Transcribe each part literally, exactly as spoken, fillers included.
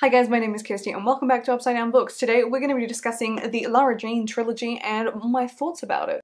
Hi guys, my name is Kirsty and welcome back to Upside Down Books. Today we're going to be discussing the Lara Jean trilogy and my thoughts about it.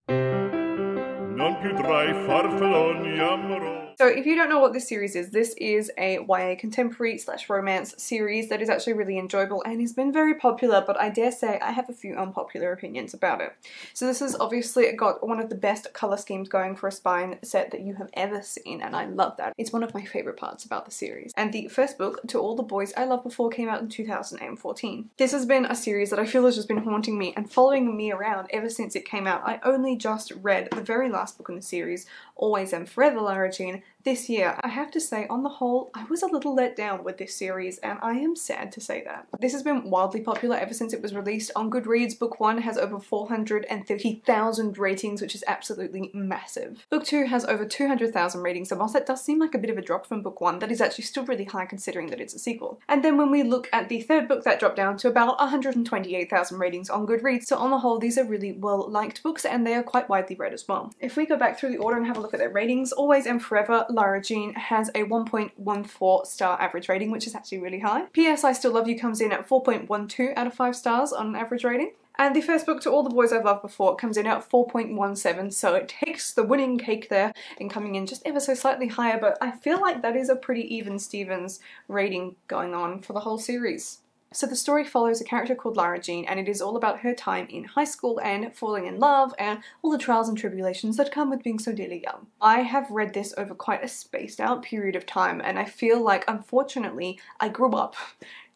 So if you don't know what this series is, this is a Y A contemporary slash romance series that is actually really enjoyable and has been very popular, but I dare say I have a few unpopular opinions about it. So this has obviously got one of the best colour schemes going for a spine set that you have ever seen, and I love that. It's one of my favourite parts about the series. And the first book, To All the Boys I Loved Before, came out in two thousand fourteen. This has been a series that I feel has just been haunting me and following me around ever since it came out. I only just read the very last book in the series, Always and Forever, Lara Jean, this year. I have to say, on the whole, I was a little let down with this series, and I am sad to say that. This has been wildly popular ever since it was released. On Goodreads, book one has over four hundred thirty thousand ratings, which is absolutely massive. Book two has over two hundred thousand ratings, and whilst that does seem like a bit of a drop from book one, that is actually still really high considering that it's a sequel. And then when we look at the third book, that dropped down to about one hundred twenty-eight thousand ratings on Goodreads. So on the whole, these are really well-liked books, and they are quite widely read as well. If we go back through the order and have a look at their ratings, Always and Forever, Lara Jean has a one point one four star average rating, which is actually really high. P S I Still Love You comes in at four point one two out of five stars on an average rating. And the first book, To All the Boys I've Loved Before, comes in at four point one seven, so it takes the winning cake there and coming in just ever so slightly higher, but I feel like that is a pretty even Stevens rating going on for the whole series. So the story follows a character called Lara Jean, and it is all about her time in high school and falling in love and all the trials and tribulations that come with being so dearly young. I have read this over quite a spaced out period of time, and I feel like, unfortunately, I grew up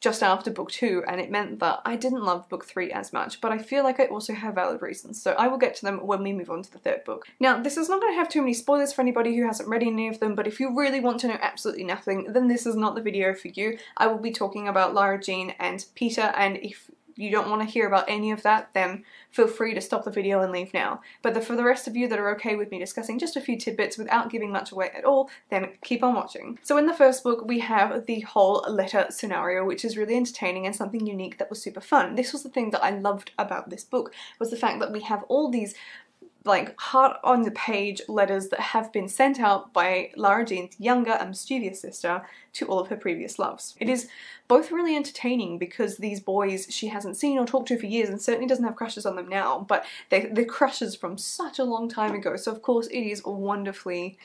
just after book two, and it meant that I didn't love book three as much, but I feel like I also have valid reasons, so I will get to them when we move on to the third book. Now, this is not going to have too many spoilers for anybody who hasn't read any of them, but if you really want to know absolutely nothing, then this is not the video for you. I will be talking about Lara Jean and Peter, and if you don't want to hear about any of that, then feel free to stop the video and leave now. But the, for the rest of you that are okay with me discussing just a few tidbits without giving much away at all, then keep on watching. So in the first book, we have the whole letter scenario, which is really entertaining and something unique that was super fun. This was the thing that I loved about this book, was the fact that we have all these like heart on the page letters that have been sent out by Lara Jean's younger and mischievous sister to all of her previous loves. It is both really entertaining because these boys she hasn't seen or talked to for years and certainly doesn't have crushes on them now, but they, they're crushes from such a long time ago, so of course it is wonderfully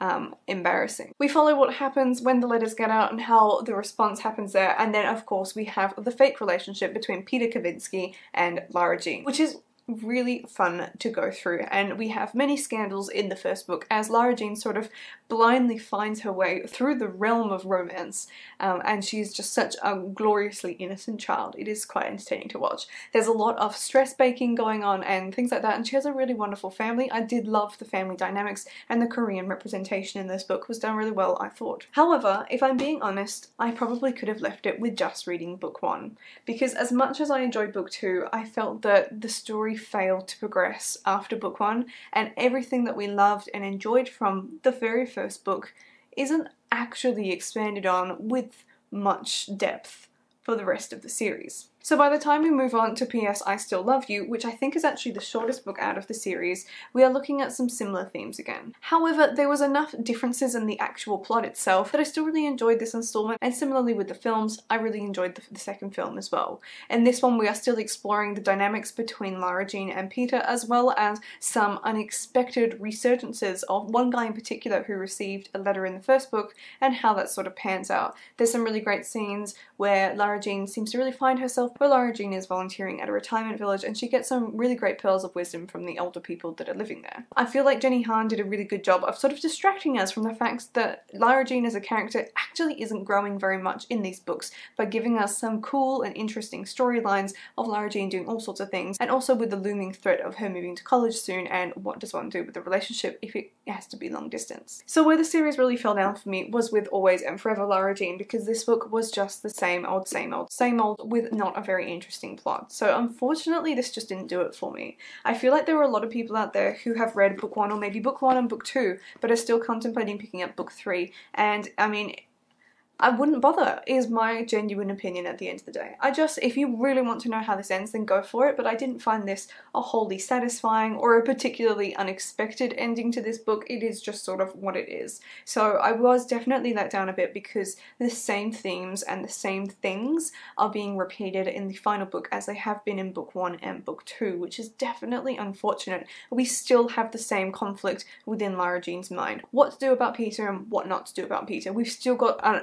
Um, embarrassing. We follow what happens when the letters get out and how the response happens there, and then of course we have the fake relationship between Peter Kavinsky and Lara Jean, which is really fun to go through, and we have many scandals in the first book as Lara Jean sort of blindly finds her way through the realm of romance, um, and she's just such a gloriously innocent child. It is quite entertaining to watch. There's a lot of stress baking going on and things like that, and she has a really wonderful family. I did love the family dynamics, and the Korean representation in this book was done really well, I thought. However, if I'm being honest, I probably could have left it with just reading book one, because as much as I enjoyed book two, I felt that the story failed to progress after book one, and everything that we loved and enjoyed from the very first book isn't actually expanded on with much depth for the rest of the series. So by the time we move on to P S I Still Love You, which I think is actually the shortest book out of the series, we are looking at some similar themes again. However, there was enough differences in the actual plot itself that I still really enjoyed this installment, and similarly with the films, I really enjoyed the, the second film as well. In this one, we are still exploring the dynamics between Lara Jean and Peter, as well as some unexpected resurgences of one guy in particular who received a letter in the first book and how that sort of pans out. There's some really great scenes where Lara Jean seems to really find herself, where Lara Jean is volunteering at a retirement village, and she gets some really great pearls of wisdom from the older people that are living there. I feel like Jenny Han did a really good job of sort of distracting us from the fact that Lara Jean as a character actually isn't growing very much in these books, by giving us some cool and interesting storylines of Lara Jean doing all sorts of things, and also with the looming threat of her moving to college soon and what does one do with the relationship if it has to be long distance. So where the series really fell down for me was with Always and Forever Lara Jean, because this book was just the same old, same old, same old with not a very interesting plot. So unfortunately this just didn't do it for me. I feel like there were a lot of people out there who have read book one or maybe book one and book two, but are still contemplating picking up book three, and I mean I wouldn't bother, is my genuine opinion at the end of the day. I just, if you really want to know how this ends, then go for it, but I didn't find this a wholly satisfying or a particularly unexpected ending to this book. It is just sort of what it is. So I was definitely let down a bit because the same themes and the same things are being repeated in the final book as they have been in book one and book two, which is definitely unfortunate. We still have the same conflict within Lara Jean's mind. What to do about Peter and what not to do about Peter. We've still got an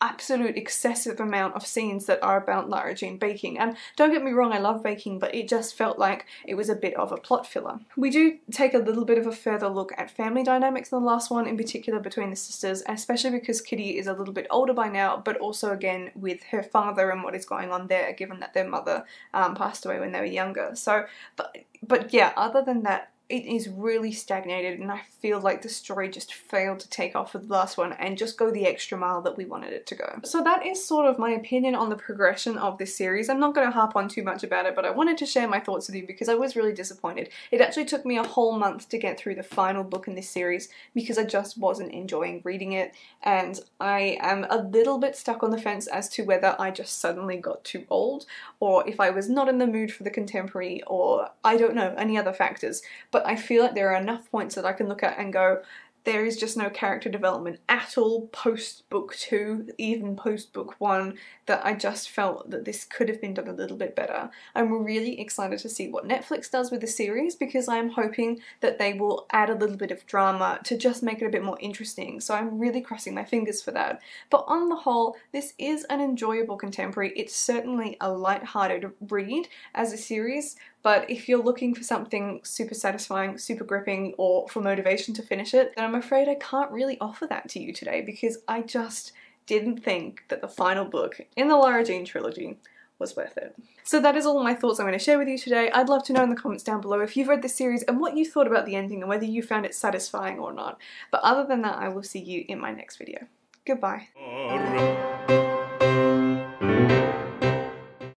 absolute excessive amount of scenes that are about Lara Jean baking, and don't get me wrong, I love baking, but it just felt like it was a bit of a plot filler. We do take a little bit of a further look at family dynamics in the last one, in particular between the sisters, especially because Kitty is a little bit older by now, but also again with her father and what is going on there, given that their mother um, passed away when they were younger. So but but yeah, other than that, it is really stagnated, and I feel like the story just failed to take off with the last one and just go the extra mile that we wanted it to go. So that is sort of my opinion on the progression of this series. I'm not going to harp on too much about it, but I wanted to share my thoughts with you because I was really disappointed. It actually took me a whole month to get through the final book in this series because I just wasn't enjoying reading it, and I am a little bit stuck on the fence as to whether I just suddenly got too old, or if I was not in the mood for the contemporary, or I don't know, any other factors. But But I feel like there are enough points that I can look at and go, there is just no character development at all post book two, even post book one, that I just felt that this could have been done a little bit better. I'm really excited to see what Netflix does with the series because I'm hoping that they will add a little bit of drama to just make it a bit more interesting. So I'm really crossing my fingers for that. But on the whole, this is an enjoyable contemporary. It's certainly a light-hearted read as a series. But if you're looking for something super satisfying, super gripping, or for motivation to finish it, then I'm afraid I can't really offer that to you today because I just didn't think that the final book in the Lara Jean trilogy was worth it. So that is all my thoughts I'm going to share with you today. I'd love to know in the comments down below if you've read this series and what you thought about the ending and whether you found it satisfying or not. But other than that, I will see you in my next video. Goodbye.